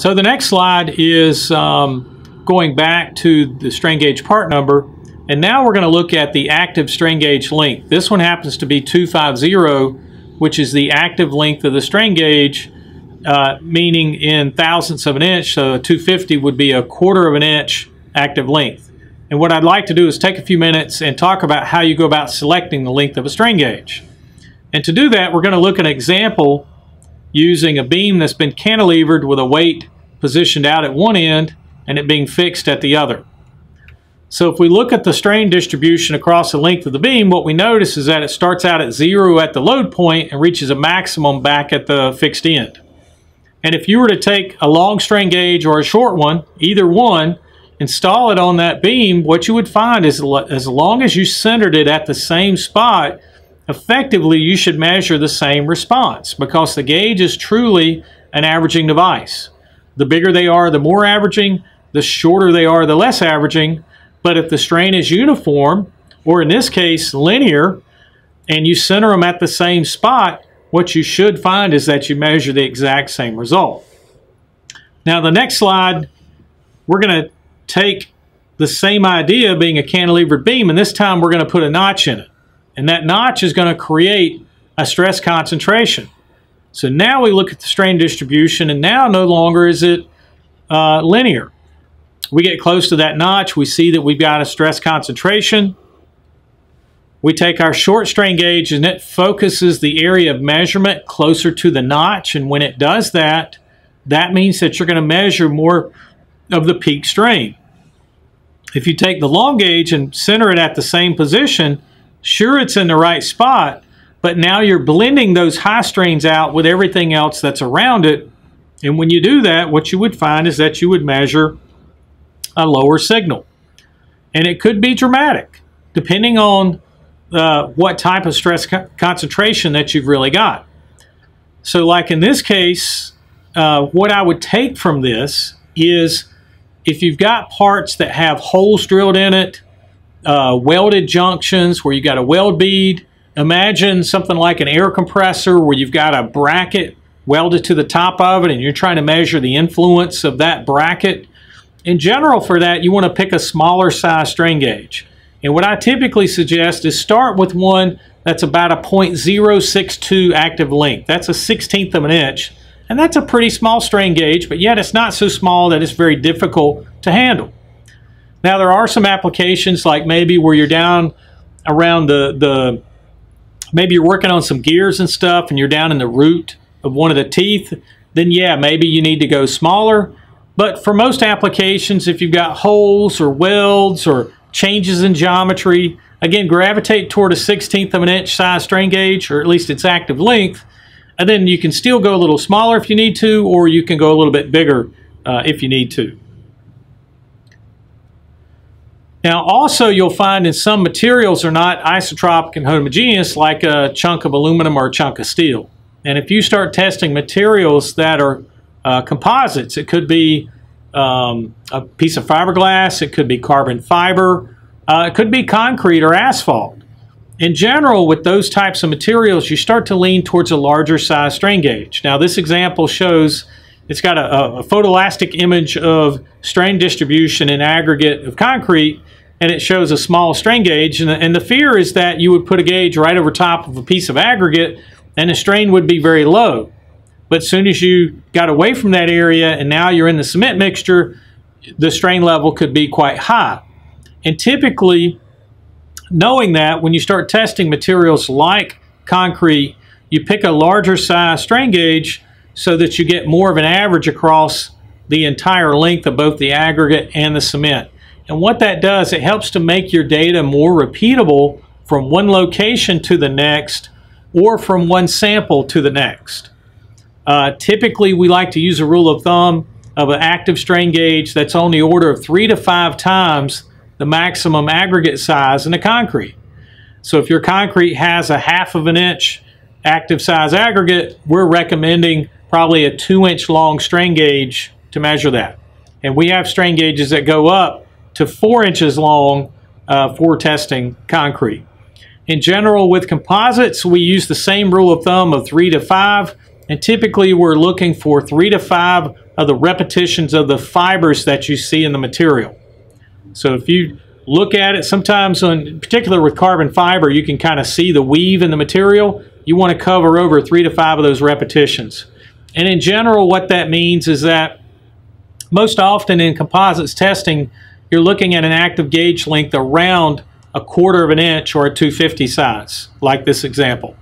So the next slide is going back to the strain gauge part number, and now we're going to look at the active strain gauge length. This one happens to be 250, which is the active length of the strain gauge, meaning in thousandths of an inch, so 250 would be a quarter of an inch active length. And what I'd like to do is take a few minutes and talk about how you go about selecting the length of a strain gauge. And to do that, we're going to look at an example using a beam that's been cantilevered with a weight positioned out at one end and it being fixed at the other. So if we look at the strain distribution across the length of the beam, what we notice is that it starts out at zero at the load point and reaches a maximum back at the fixed end. And if you were to take a long strain gauge or a short one, either one, install it on that beam, what you would find is as long as you centered it at the same spot, effectively you should measure the same response, because the gauge is truly an averaging device. The bigger they are, the more averaging; the shorter they are, the less averaging. But if the strain is uniform, or in this case linear, and you center them at the same spot, what you should find is that you measure the exact same result. Now the next slide, we're going to take the same idea, being a cantilevered beam, and this time we're going to put a notch in it, and that notch is going to create a stress concentration. So now we look at the strain distribution, and now no longer is it linear. We get close to that notch, we see that we've got a stress concentration. We take our short strain gauge and it focuses the area of measurement closer to the notch, and when it does that, that means that you're going to measure more of the peak strain. If you take the long gauge and center it at the same position, sure, it's in the right spot, but now you're blending those high strains out with everything else that's around it, and when you do that, what you would find is that you would measure a lower signal. And it could be dramatic, depending on what type of stress concentration that you've really got. So like in this case, what I would take from this is, if you've got parts that have holes drilled in it, welded junctions where you got a weld bead, imagine something like an air compressor where you've got a bracket welded to the top of it and you're trying to measure the influence of that bracket. In general, for that you want to pick a smaller size strain gauge, and what I typically suggest is start with one that's about a 0.062 active length. That's a 16th of an inch, and that's a pretty small strain gauge, but yet it's not so small that it's very difficult to handle. Now there are some applications, like maybe where you're down around maybe you're working on some gears and stuff and you're down in the root of one of the teeth, then yeah, maybe you need to go smaller. But for most applications, if you've got holes or welds or changes in geometry, again, gravitate toward a 16th of an inch size strain gauge, or at least its active length, and then you can still go a little smaller if you need to, or you can go a little bit bigger if you need to. Now also, you'll find in some materials are not isotropic and homogeneous, like a chunk of aluminum or a chunk of steel. And if you start testing materials that are composites, it could be a piece of fiberglass, it could be carbon fiber, it could be concrete or asphalt. In general, with those types of materials, you start to lean towards a larger size strain gauge. Now this example shows it's got a photoelastic image of strain distribution in aggregate of concrete, and it shows a small strain gauge. And the fear is that you would put a gauge right over top of a piece of aggregate and the strain would be very low. But as soon as you got away from that area and now you're in the cement mixture, the strain level could be quite high. And typically, knowing that, when you start testing materials like concrete, you pick a larger size strain gauge so that you get more of an average across the entire length of both the aggregate and the cement. And what that does, it helps to make your data more repeatable from one location to the next, or from one sample to the next. Typically, we like to use a rule of thumb of an active strain gauge that's on the order of 3 to 5 times the maximum aggregate size in the concrete. So if your concrete has a 1/2 of an inch active size aggregate, we're recommending probably a 2-inch long strain gauge to measure that. And we have strain gauges that go up to 4 inches long for testing concrete. In general, with composites, we use the same rule of thumb of 3 to 5, And typically we're looking for 3 to 5 of the repetitions of the fibers that you see in the material. So if you look at it, sometimes in particular with carbon fiber, you can kind of see the weave in the material. You want to cover over 3 to 5 of those repetitions. And in general, what that means is that most often in composites testing, you're looking at an active gauge length around 1/4 of an inch or a 250 size, like this example.